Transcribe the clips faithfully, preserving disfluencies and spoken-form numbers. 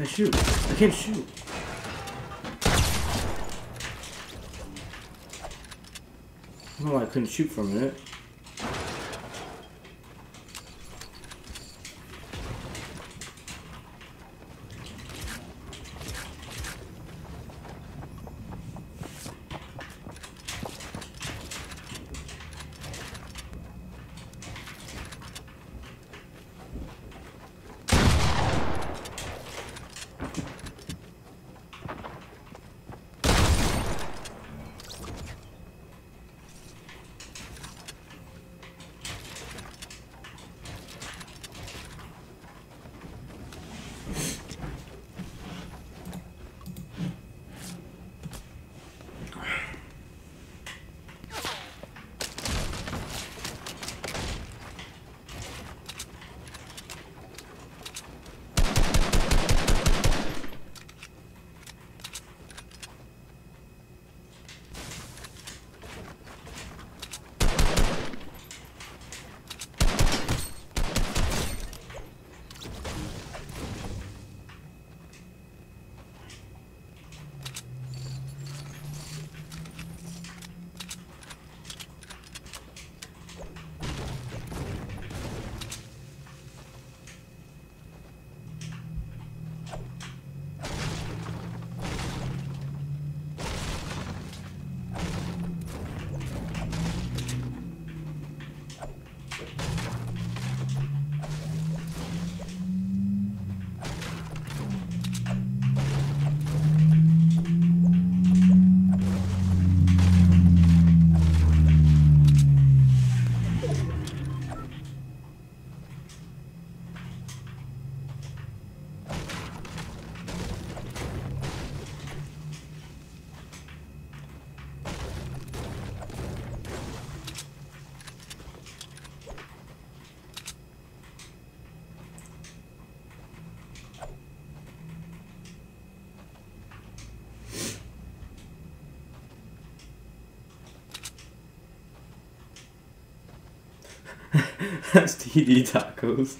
can I shoot? I can't shoot. I don't know why I couldn't shoot for a minute. That's T D Tacos.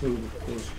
food, of course.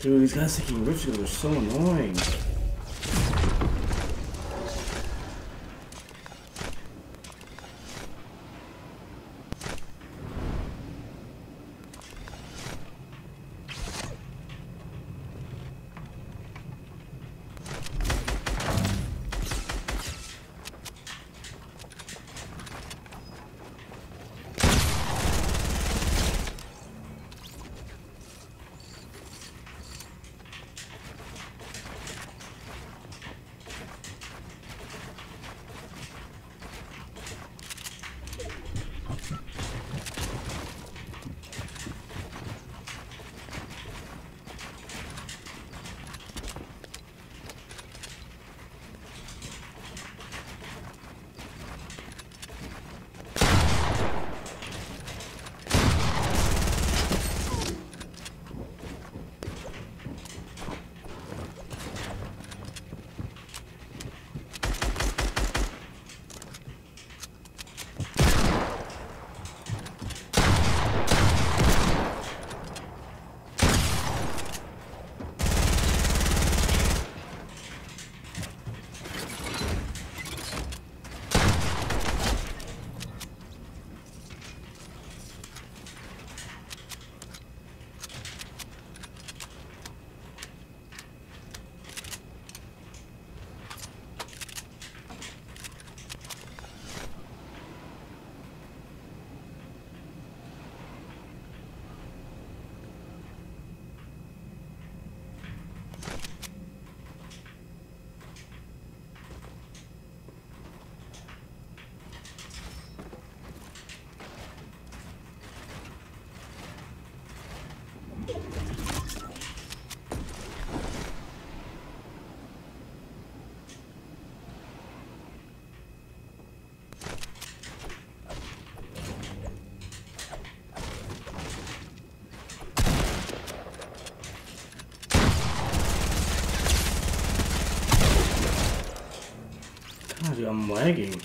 Dude, these guys taking rituals are so annoying. I'm lagging.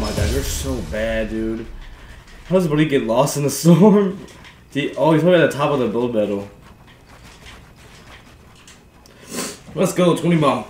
my god, you're so bad, dude. How does Buddy get lost in the storm? He, oh, he's probably at the top of the build battle. Let's go, twenty bomb.